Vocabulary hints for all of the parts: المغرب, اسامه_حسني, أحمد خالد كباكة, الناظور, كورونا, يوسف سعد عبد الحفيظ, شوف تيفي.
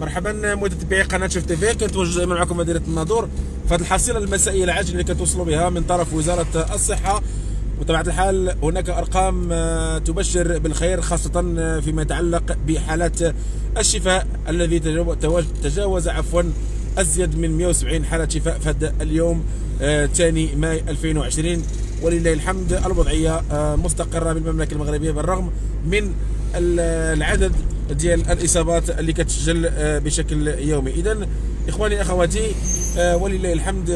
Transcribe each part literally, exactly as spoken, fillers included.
مرحبا متابعي قناه شوف تيفي، كنتواجد دائما معكم مديريه الناظور في هذه الحصيله المسائيه العاجله اللي كتوصلوا بها من طرف وزاره الصحه. وبطبيعه الحال هناك ارقام تبشر بالخير، خاصه فيما يتعلق بحالات الشفاء الذي تجاوز عفوا ازيد من مئة وسبعين حاله شفاء في هذا اليوم الثاني ماي ألفين وعشرين. ولله الحمد الوضعيه مستقره بالمملكه المغربيه بالرغم من العدد ديال الاصابات اللي كتسجل بشكل يومي. اذا اخواني اخواتي ولله الحمد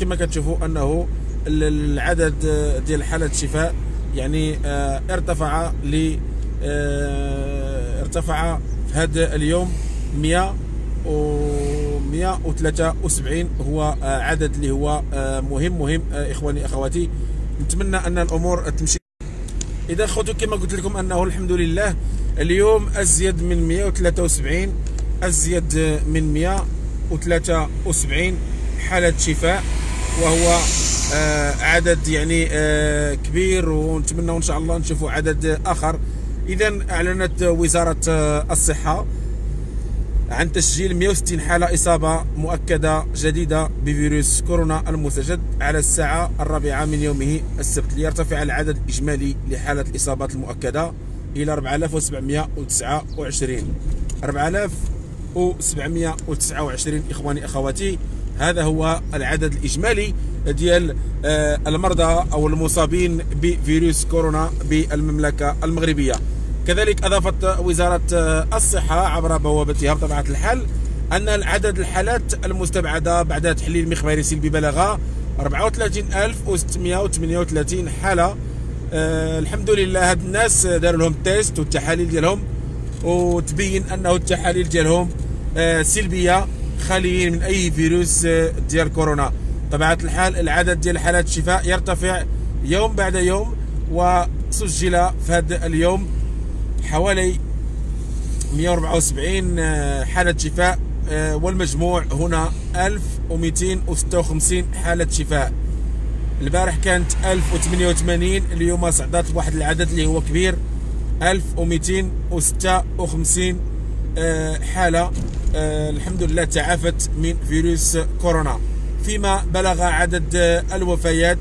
كما كتشوفوا انه العدد ديال حالات الشفاء يعني ارتفع ل ارتفع في هذا اليوم مئة ومئة وثلاثة وسبعين، هو عدد اللي هو مهم مهم اخواني اخواتي. نتمنى ان الامور تمشي. اذا خوتو كما قلت لكم انه الحمد لله اليوم ازيد من مئة وثلاثة وسبعين ازيد من مئة وثلاثة وسبعين حالة شفاء، وهو آه عدد يعني آه كبير، ونتمنى ان شاء الله نشوفوا عدد اخر. اذا اعلنت وزارة الصحة عن تسجيل مئة وستين حالة اصابة مؤكدة جديدة بفيروس كورونا المستجد على الساعة الرابعة من يومه السبت، ليرتفع العدد الاجمالي لحالة الاصابات المؤكدة الى أربعة آلاف وسبعمئة وتسعة وعشرين أربعة آلاف وسبعمئة وتسعة وعشرين اخواني اخواتي. هذا هو العدد الاجمالي ديال المرضى او المصابين بفيروس كورونا بالمملكة المغربية. كذلك اضافت وزارة الصحة عبر بوابتها بطبيعة الحال ان عدد الحالات المستبعدة بعد تحليل مخبري سلبي بلغ أربعة وثلاثين ألف وستمئة وثمانية وثلاثين حالة. أه الحمد لله هاد الناس داروا لهم تيست والتحاليل ديالهم وتبين انه التحاليل ديالهم أه سلبيه خاليين من اي فيروس أه ديال كورونا. طبيعة الحال العدد ديال حالات الشفاء يرتفع يوم بعد يوم، وسجل في هذا اليوم حوالي مئة وأربعة وسبعين حالة شفاء، أه والمجموع هنا ألف ومئتين وستة وخمسين حالة شفاء. البارح كانت ألف وثمانية وثمانين، اليوم صعدت بواحد العدد اللي هو كبير ألف ومئتين وستة وخمسين حالة الحمد لله تعافت من فيروس كورونا. فيما بلغ عدد الوفيات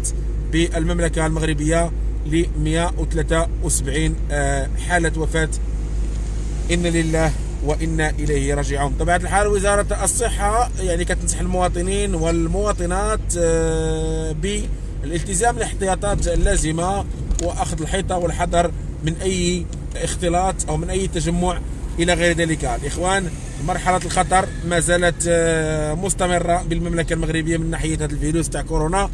بالمملكة المغربية ل مئة وثلاثة وسبعين حالة وفاة، إن لله وإنا إليه راجعون. طبعا الحال وزارة الصحة يعني كتنصح المواطنين والمواطنات ب الالتزام بالاحتياطات اللازمه واخذ الحيطه والحذر من اي اختلاط او من اي تجمع الى غير ذلك. الاخوان مرحله الخطر ما زالت مستمره بالمملكه المغربيه من ناحيه هذا الفيروس تاع كورونا.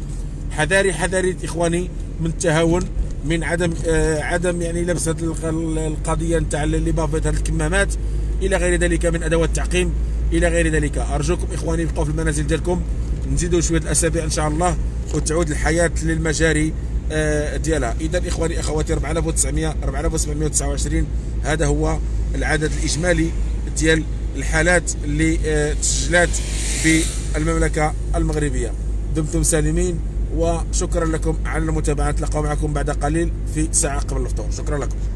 حذاري حذاري اخواني من التهاون، من عدم عدم يعني لبس القضيه نتاع اللي بافيت هذه الكمامات الى غير ذلك من ادوات التعقيم الى غير ذلك. ارجوكم اخواني بقوا في المنازل ديالكم، نزيدوا شويه الاسابيع ان شاء الله وتعود الحياة للمجاري ديالها. إذا إخواني أخواتي أربعة آلاف وسبعمئة وتسعة وعشرين هذا هو العدد الإجمالي ديال الحالات اللي تسجلات في المملكة المغربية. دمتم سالمين وشكرا لكم على المتابعة. نلقاو معكم بعد قليل في ساعة قبل الفطور. شكرا لكم.